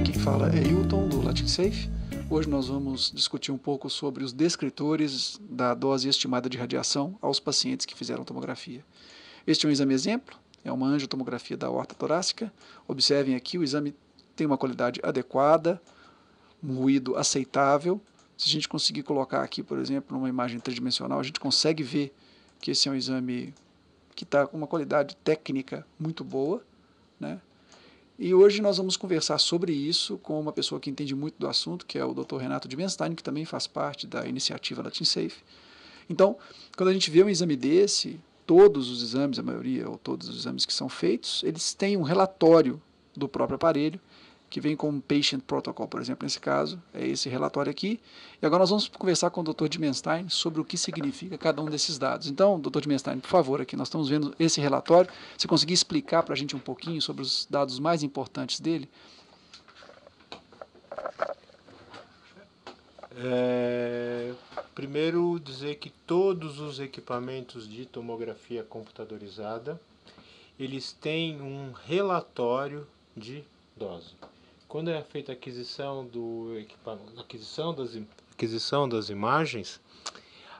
Aqui quem fala é Hilton, do Latin Safe. Hoje nós vamos discutir um pouco sobre os descritores da dose estimada de radiação aos pacientes que fizeram tomografia. Este é um exame exemplo, é uma angiotomografia da aorta torácica. Observem aqui, o exame tem uma qualidade adequada, um ruído aceitável. Se a gente conseguir colocar aqui, por exemplo, numa imagem tridimensional, a gente consegue ver que esse é um exame que está com uma qualidade técnica muito boa, né? E hoje nós vamos conversar sobre isso com uma pessoa que entende muito do assunto, que é o Dr. Renato Dimenstein, que também faz parte da iniciativa Latin Safe. Então, quando a gente vê um exame desse, todos os exames, a maioria ou todos os exames que são feitos, eles têm um relatório do próprio aparelho, que vem com um patient protocol, por exemplo, nesse caso, é esse relatório aqui. E agora nós vamos conversar com o Dr. Dimenstein sobre o que significa cada um desses dados. Então, Dr. Dimenstein, por favor, aqui nós estamos vendo esse relatório. Você conseguir explicar para a gente um pouquinho sobre os dados mais importantes dele? Primeiro, dizer que todos os equipamentos de tomografia computadorizada, eles têm um relatório de dose. Quando é feita a aquisição do equipamento, aquisição das imagens,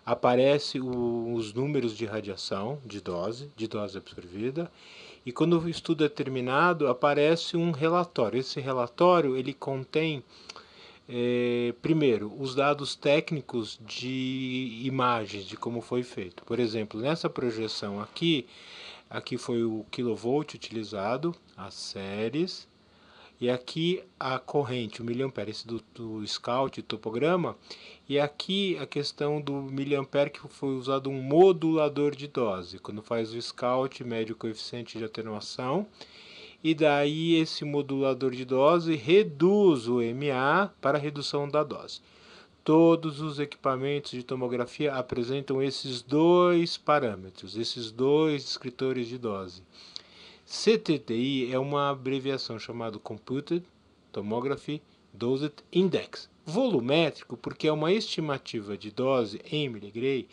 aparece os números de radiação, de dose absorvida, e quando o estudo é terminado, aparece um relatório. Esse relatório, ele contém, primeiro, os dados técnicos de imagens, de como foi feito. Por exemplo, nessa projeção aqui foi o kV utilizado, as séries, e aqui a corrente, o miliampere, esse do scout, topograma, e aqui a questão do miliampere, que foi usado um modulador de dose. Quando faz o scout, mede o coeficiente de atenuação, e daí esse modulador de dose reduz o mA para a redução da dose. Todos os equipamentos de tomografia apresentam esses dois parâmetros, esses dois descritores de dose. CTDI é uma abreviação chamada Computed Tomography Dosed Index, volumétrico porque é uma estimativa de dose em miligreis,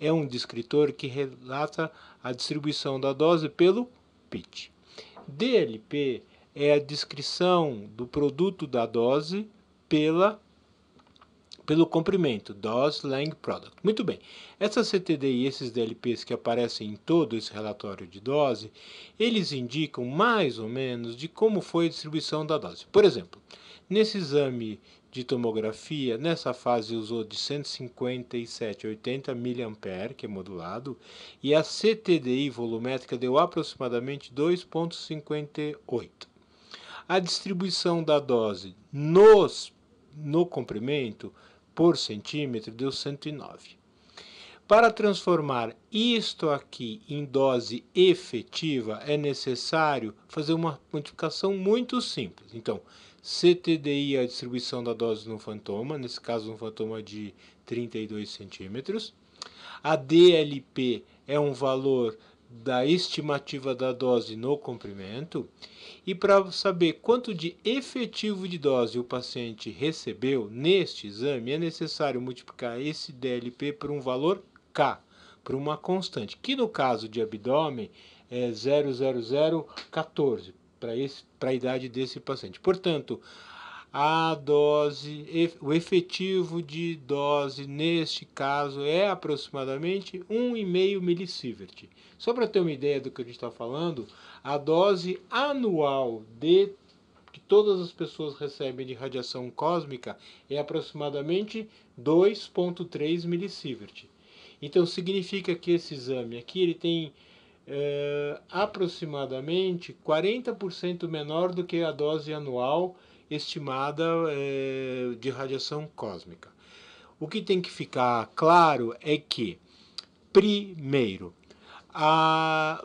é um descritor que relata a distribuição da dose pelo pitch. DLP é a descrição do produto da dose pelo comprimento, Dose-Length Product. Muito bem, essa CTD e esses DLPs que aparecem em todo esse relatório de dose, eles indicam mais ou menos de como foi a distribuição da dose. Por exemplo, nesse exame de tomografia, nessa fase usou de 157 a 80 mA, que é modulado, e a CTDI volumétrica deu aproximadamente 2,58. A distribuição da dose no comprimento por centímetro deu 109. Para transformar isto aqui em dose efetiva, é necessário fazer uma quantificação muito simples. Então, CTDI é a distribuição da dose no fantoma, nesse caso um fantoma de 32 centímetros. A DLP é um valor da estimativa da dose no comprimento, e para saber quanto de efetivo de dose o paciente recebeu neste exame, é necessário multiplicar esse DLP por um valor K, por uma constante, que no caso de abdômen é 0,0014, para a idade desse paciente. Portanto, a dose, o efetivo de dose neste caso é aproximadamente 1,5 milisievert. Só para ter uma ideia do que a gente está falando, a dose anual que todas as pessoas recebem de radiação cósmica é aproximadamente 2,3 milisievert. Então significa que esse exame aqui ele tem aproximadamente 40% menor do que a dose anual estimada de radiação cósmica. O que tem que ficar claro é que, primeiro,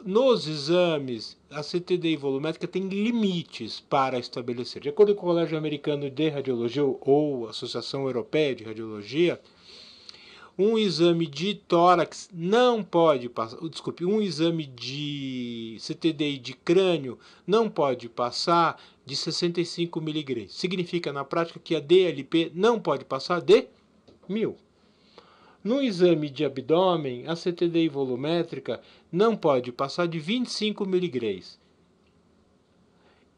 nos exames, a CTDI volumétrica tem limites para estabelecer. De acordo com o Colégio Americano de Radiologia ou Associação Europeia de Radiologia, um exame de tórax não pode passar, desculpe, um exame de CTDI de crânio não pode passar de 65 miligreis. Significa, na prática, que a DLP não pode passar de 1000. No exame de abdômen, a CTDI volumétrica não pode passar de 25 miligreis.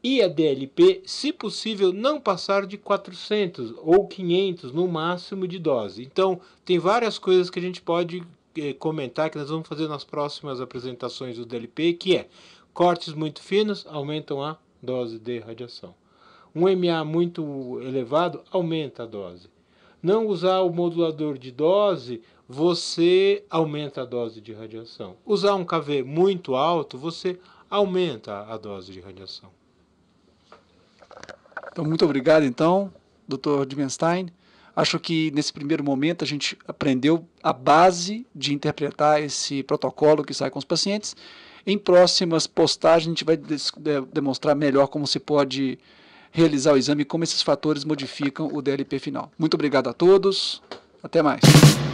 e a DLP, se possível, não passar de 400 ou 500 no máximo de dose. Então, tem várias coisas que a gente pode comentar, que nós vamos fazer nas próximas apresentações do DLP, que é cortes muito finos aumentam a dose de radiação. Um mA muito elevado aumenta a dose. Não usar o modulador de dose, você aumenta a dose de radiação. Usar um kV muito alto, você aumenta a dose de radiação. Então, muito obrigado, então, Dr. Dimenstein. Acho que nesse primeiro momento a gente aprendeu a base de interpretar esse protocolo que sai com os pacientes. Em próximas postagens a gente vai demonstrar melhor como se pode realizar o exame e como esses fatores modificam o DLP final. Muito obrigado a todos. Até mais.